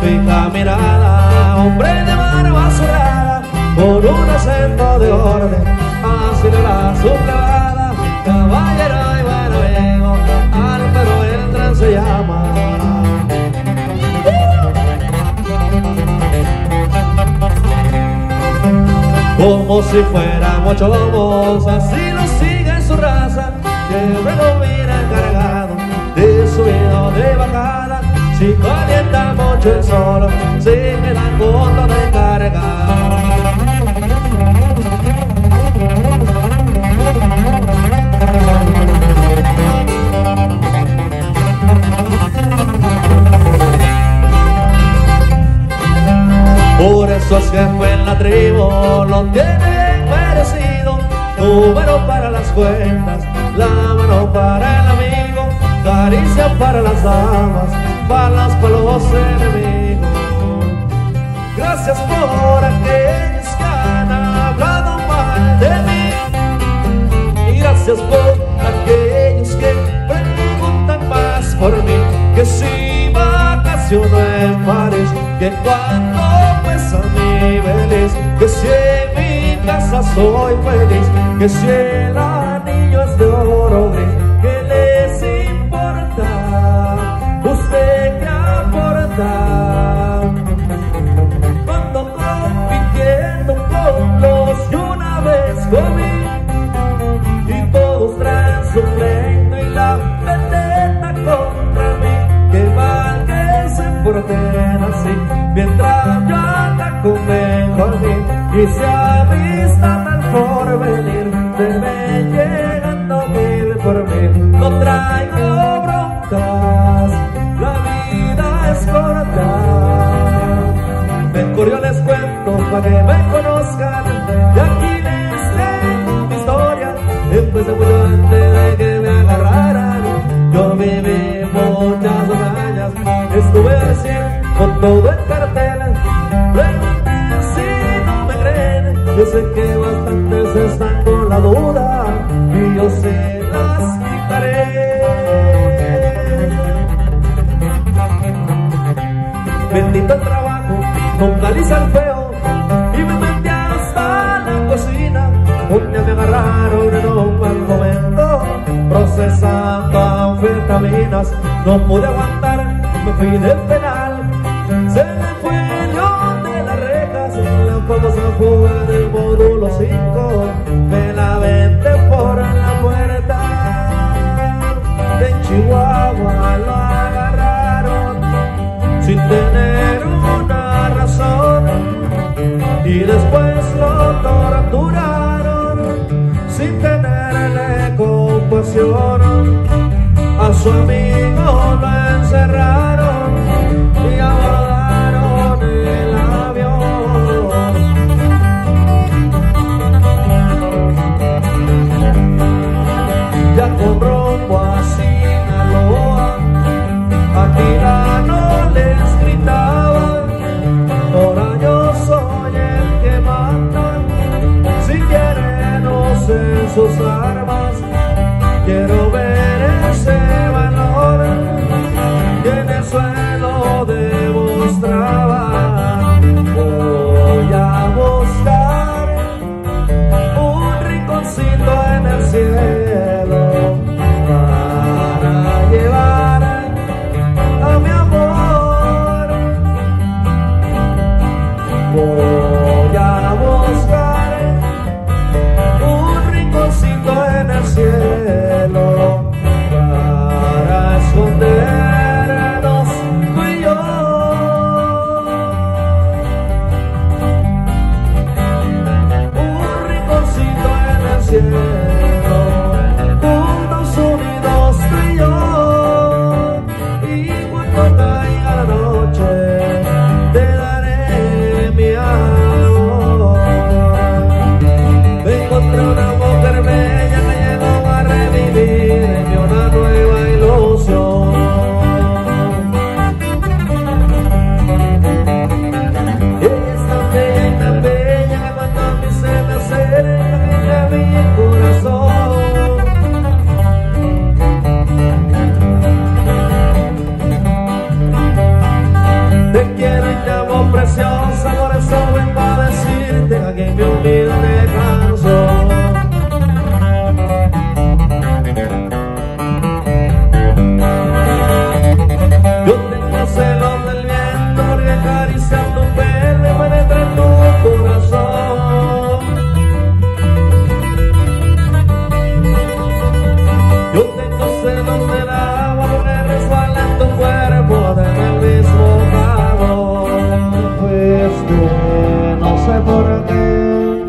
Fija mirada, hombre de barba cerrada, con un acento de orden, acelera su clavada, caballero y barbudo, al perro el tren se llama. Como si fuéramos chobos, así lo sigue su raza, siempre lo mira cargado, de subido, de bajada. Si calienta mucho el sol, si me dan gota de carga. Por eso es que fue en la tribu, lo tiene merecido. Número para las cuentas, la mano para el amigo, caricia para las damas, balas para los enemigos. Gracias por aquellos que han hablado mal de mí, y gracias por aquellos que preguntan más por mí, que si vacaciono en París, que cuando pesa mi veliz, que si en mi casa soy feliz, que si el anillo es de oro gris. Cuando compitiendo con los yo una vez comí, y todos traen su pleito y la vendetta contra mí. Que mal que se porten así, mientras yo ataco mejor mí, y se avistan al porvenir, se me llegan a mil por mil. No traigo broncas, mejor yo les cuento para que me conozcan, y aquí les leo mi historia. Después de mucho antes de que me agarraran, yo viví muchas batallas. Estuve así con todo el cartel, pregunté si no me creen. Yo sé que bastantes están con la duda, y yo sé las quitaré. Bendito el trabajo, con caliza al feo, y me mandaron No pude aguantar, me fui del penal. Se me fue el león de las rejas. En la famosa fuga del módulo 5 me la vente por la puerta. En Chihuahua lo agarraron sin tener una razón y después lo torturaron sin tenerle compasión. A su amigo lo encerraron y abordaron el avión. Ya con rumbo a Sinaloa, a Tirano les gritaban, ahora yo soy el que mata, si quieren usen sus armas, quiero ver. Lo demostraba. Voy a buscar un rinconcito en el cielo para llevar a mi amor. Voy a buscar un rinconcito en el cielo para esconder. Juntos unidos tú y yo, y cuando caiga la noche te daré mi amor. Encontré una mujer bella que llegó a revivir en mí una nueva ilusión. Ella es tan bella que cuando a mí se me acerca mi corazón, te quiero y te amo preciosa, por eso vengo a decirte a quien me humilde canción. Yo tengo celos del viento porque acariciando un verde penetra en tu corazón. No sé por qué,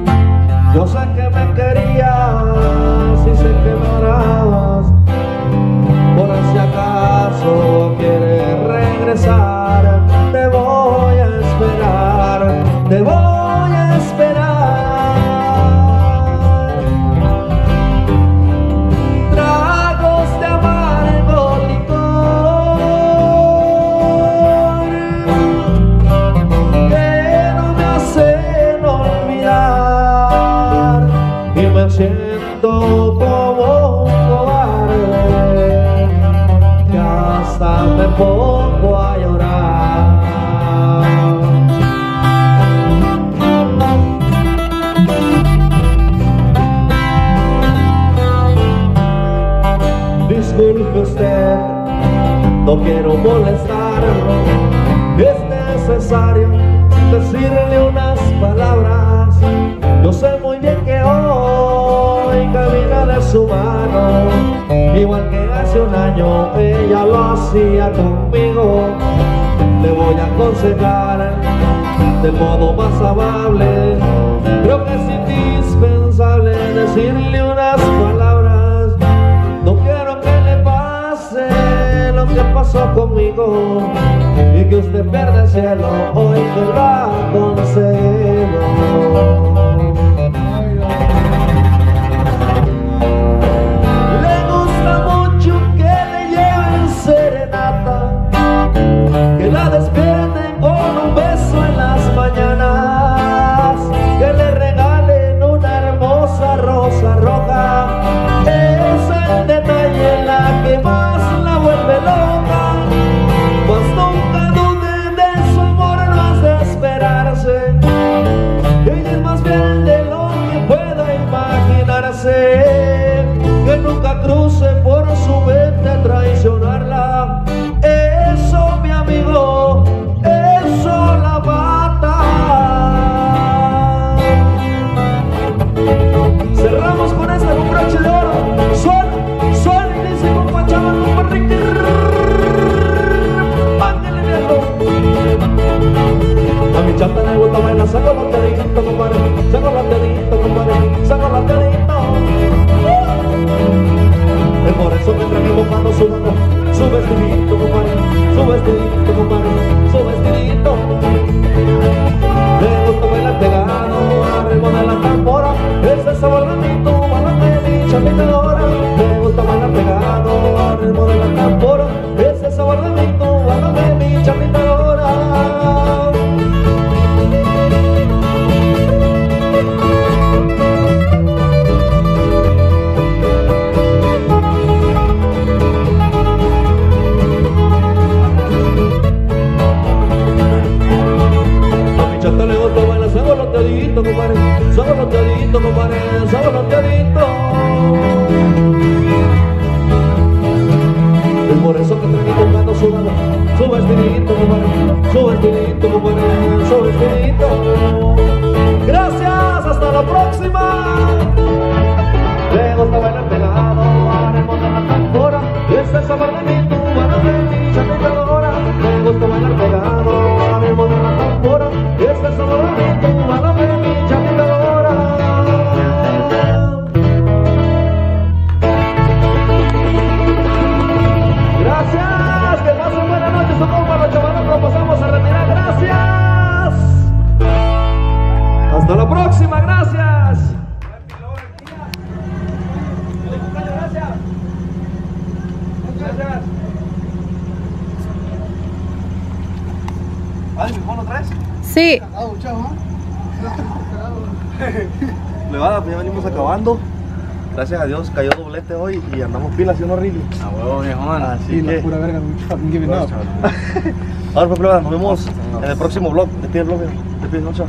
yo sé que me querías y sé que me orabas, por si acaso quieres regresar, te voy a esperar, te voy a esperar. Tragos de amargo licor que no me hace me siento como un cobarde que hasta me pongo a llorar. Disculpe usted, no quiero molestarlo, es necesario decirle unas palabras. Yo sé muy bien que hoy camina de su mano, igual que hace un año ella lo hacía conmigo. Le voy a aconsejar de modo más amable, creo que es indispensable decirle unas palabras. No quiero que le pase lo que pasó conmigo y que usted pierda el cielo, hoy te lo aconsejo. Que la despierten con un beso en las mañanas, que le regalen una hermosa rosa roja. Es el detalle en la que más la vuelve loca. Pues nunca duden de su amor, no es de esperarse. Ella también ahora me gusta bailar pegado al ritmo de la tambora. Ese sabor de mi cubana, de mi chamita ahora. A mi chata le gusta bailar saboroteadito, compadre, saboroteadito, compadre, saboroteadito. Por eso que te digo cuando sudado, su vestidito, compadre, su vestidito, compadre, su vestidito. Gracias, hasta la próxima. Le gusta bailar pelado, haremos de la tambora. Este es sabor de mi cubana, de mi chapeteadora. Le gusta bailar pegado, haremos de la tambora. Este es sabor de mi cubana, de mi chapeteadora. Pasamos a retirar, gracias. Hasta la próxima, gracias. Gracias. ¿Vale, mi mono traes? Sí. Levada, ya venimos acabando. Gracias a Dios cayó doblete hoy y andamos pilas y unos riles. A huevo, viejón. Así que pura verga, fucking giving up. Ahora pues, nos vemos en el próximo vlog. Despide el vlog, despide noche.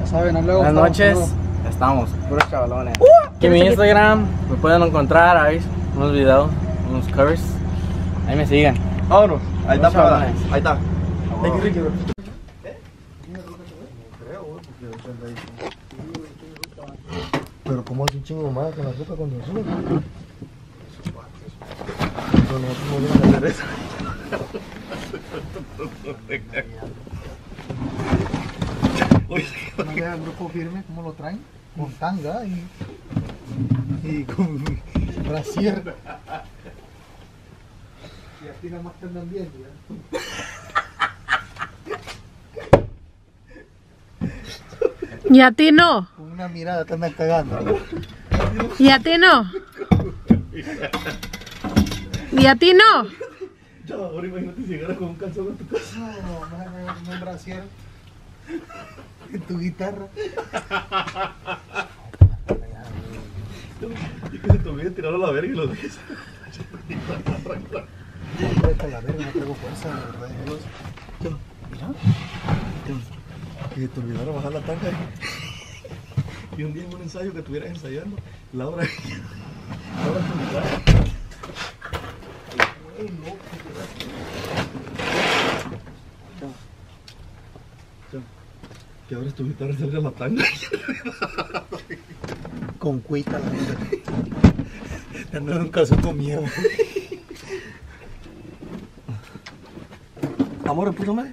Ya saben, hasta luego. Buenas noches, estamos, puros chavalones. Que mi Instagram me pueden encontrar, ahí unos videos, unos covers. Ahí me sigan. Vámonos, ahí está, chavalones. Ahí está. Thank you, Ricky, bro. ¿Eh? Pero como hace un chingo más con la ropa con los ojos. Pero nosotros no vamos a hacer eso. No vea el grupo firme, ¿cómo lo traen? Con tanga y con brasier. Y aquí nada más te andan viendo, ¿ya? Y a ti no. Con una mirada te andan cagando, ¿no? Y a ti no. Y a ti no. Ahora imagínate si llegaras con un calzón a tu casa. No, un brasier en tu guitarra. Y que se te olvide tirarlo a la verga y lo dejes. No traigo a la verga, no traigo fuerza, la verdad. Mira, que se te olvidara bajar la tanga. Y un día en un ensayo que estuvieras ensayando, la hora que me trae. Que ahora tu guitarra salga la tanga. Con cuita la vida. Te ando en un calzón con miedo. Amor, repúsame.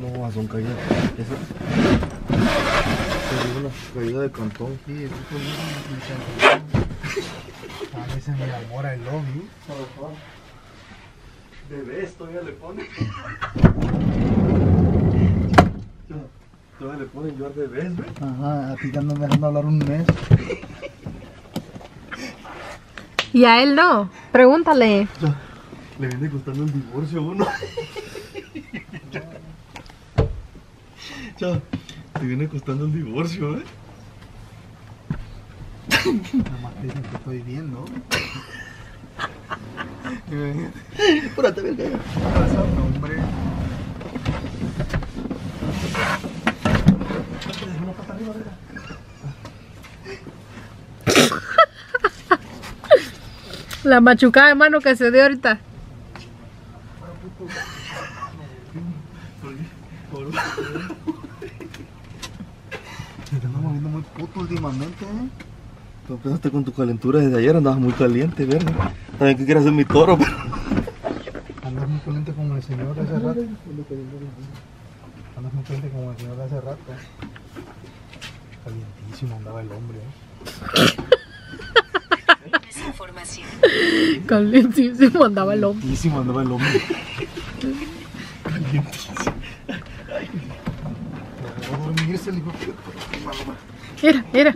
No, a son caídas. Eso es una caída de cantón. Sí, eso es un... A veces me enamora el lobby. Bebés todavía le ponen. Todavía le ponen yo al bebés, güey. Ajá, a ti te andan dejando hablar un mes. Y a él no, pregúntale. Le viene costando el divorcio a uno. Chao, te viene costando el divorcio, ¿eh? Nada más te dicen que estoy bien, ¿no? Espérate, verga. Pasa, hombre. Una pata arriba, verga. La machucada de mano que se dio ahorita. Se están moviendo muy puto últimamente, ¿eh? Tú empezaste con tu calentura desde ayer, andabas muy caliente, verga. También que quieras ser mi toro, pero... Andas muy caliente como el señor de hace rato. Andas muy caliente como el señor de hace rato. Calientísimo andaba el hombre, ¿eh? Desinformación. Calientísimo andaba el hombre. Calientísimo andaba el hombre. Calientísimo. Mira, mira.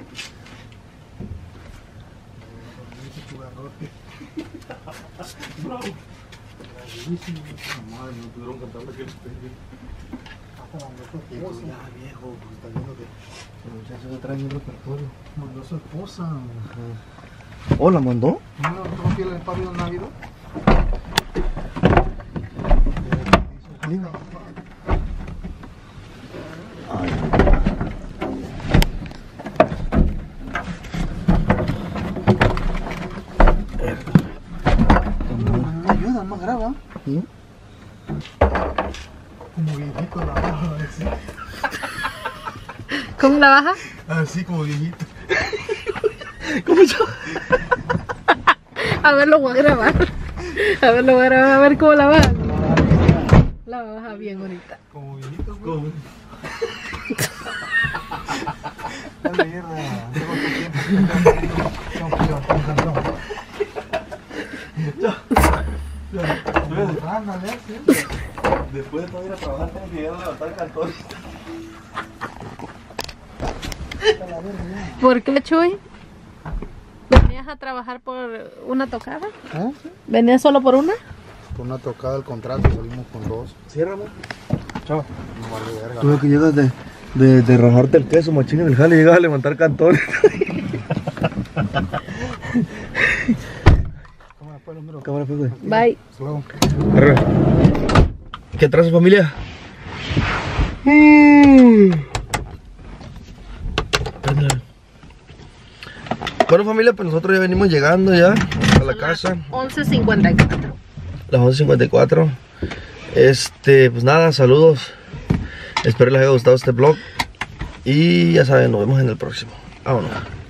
Mandó su esposa. ¿O la mandó? No, tiene el padre de Navidad. Ayuda, más graba. ¿Sí? Como viejito la baja, ¿sí? ¿Cómo la baja? Así como viejito. ¿Cómo yo? A ver, lo voy a grabar. A ver, lo voy a grabar, a ver cómo la baja. La baja bien ahorita. Como viejito, como. La mierda, tengo que tiempo. Después de todo ir a trabajar, tengo que llegar a levantar cartón. ¿Por qué, Chuy? ¿Venías a trabajar por una tocada? ¿Ah? ¿Venías solo por una? Por una tocada del contrato, salimos con dos. Cierra, amor. Chao. Tú lo que llegas de rajarte el queso, machín, en el jale, llegas a levantar cantones. Cámara, pues, número. Cámara, pues, güey. Bye. ¿Qué trazo, familia? Bueno, familia, pues nosotros ya venimos llegando ya a la casa. 11:54. Las 11:54. Pues nada, saludos. Espero les haya gustado este vlog. Y ya saben, nos vemos en el próximo. Vámonos.